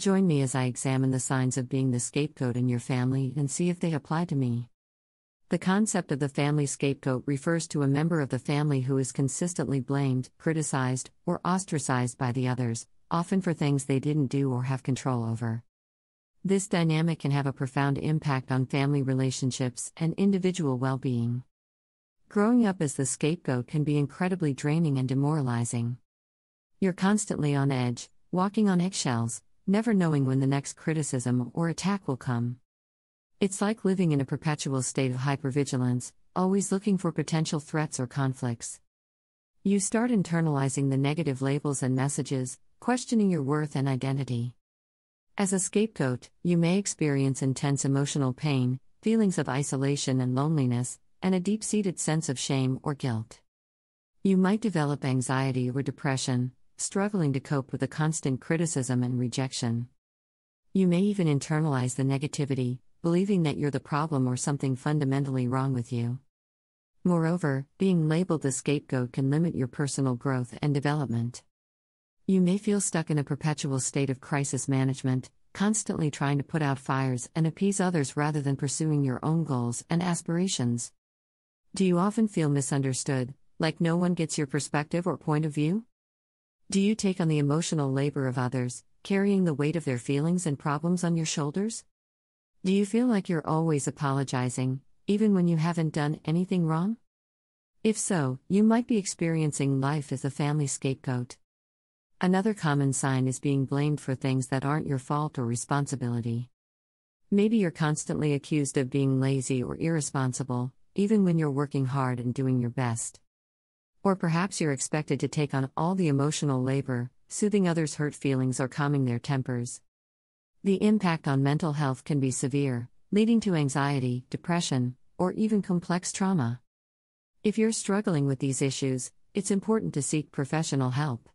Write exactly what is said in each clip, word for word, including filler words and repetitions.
Join me as I examine the signs of being the scapegoat in your family and see if they apply to me. The concept of the family scapegoat refers to a member of the family who is consistently blamed, criticized, or ostracized by the others, often for things they didn't do or have control over. This dynamic can have a profound impact on family relationships and individual well-being. Growing up as the scapegoat can be incredibly draining and demoralizing. You're constantly on edge, walking on eggshells, never knowing when the next criticism or attack will come. It's like living in a perpetual state of hypervigilance, always looking for potential threats or conflicts. You start internalizing the negative labels and messages, questioning your worth and identity. As a scapegoat, you may experience intense emotional pain, feelings of isolation and loneliness, and a deep-seated sense of shame or guilt. You might develop anxiety or depression, struggling to cope with the constant criticism and rejection. You may even internalize the negativity, believing that you're the problem or something fundamentally wrong with you. Moreover, being labeled the scapegoat can limit your personal growth and development. You may feel stuck in a perpetual state of crisis management, constantly trying to put out fires and appease others rather than pursuing your own goals and aspirations. Do you often feel misunderstood, like no one gets your perspective or point of view? Do you take on the emotional labor of others, carrying the weight of their feelings and problems on your shoulders? Do you feel like you're always apologizing, even when you haven't done anything wrong? If so, you might be experiencing life as a family scapegoat. Another common sign is being blamed for things that aren't your fault or responsibility. Maybe you're constantly accused of being lazy or irresponsible, even when you're working hard and doing your best. Or perhaps you're expected to take on all the emotional labor, soothing others' hurt feelings or calming their tempers. The impact on mental health can be severe, leading to anxiety, depression, or even complex trauma. If you're struggling with these issues, it's important to seek professional help.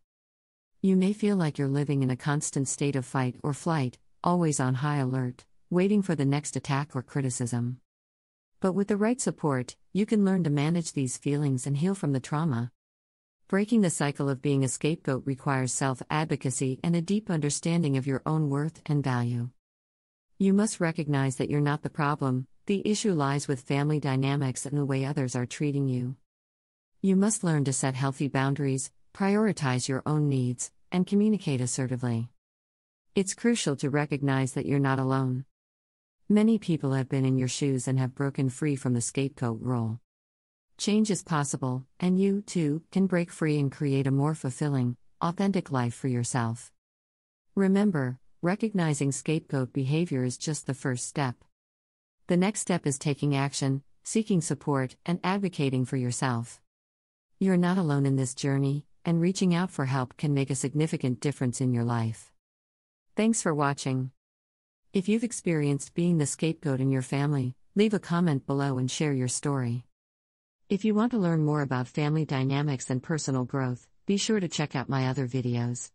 You may feel like you're living in a constant state of fight or flight, always on high alert, waiting for the next attack or criticism. But with the right support, you can learn to manage these feelings and heal from the trauma. Breaking the cycle of being a scapegoat requires self-advocacy and a deep understanding of your own worth and value. You must recognize that you're not the problem. The issue lies with family dynamics and the way others are treating you. You must learn to set healthy boundaries, prioritize your own needs, and communicate assertively. It's crucial to recognize that you're not alone. Many people have been in your shoes and have broken free from the scapegoat role. Change is possible, and you, too, can break free and create a more fulfilling, authentic life for yourself. Remember, recognizing scapegoat behavior is just the first step. The next step is taking action, seeking support, and advocating for yourself. You're not alone in this journey, and reaching out for help can make a significant difference in your life. Thanks for watching. If you've experienced being the scapegoat in your family, leave a comment below and share your story. If you want to learn more about family dynamics and personal growth, be sure to check out my other videos.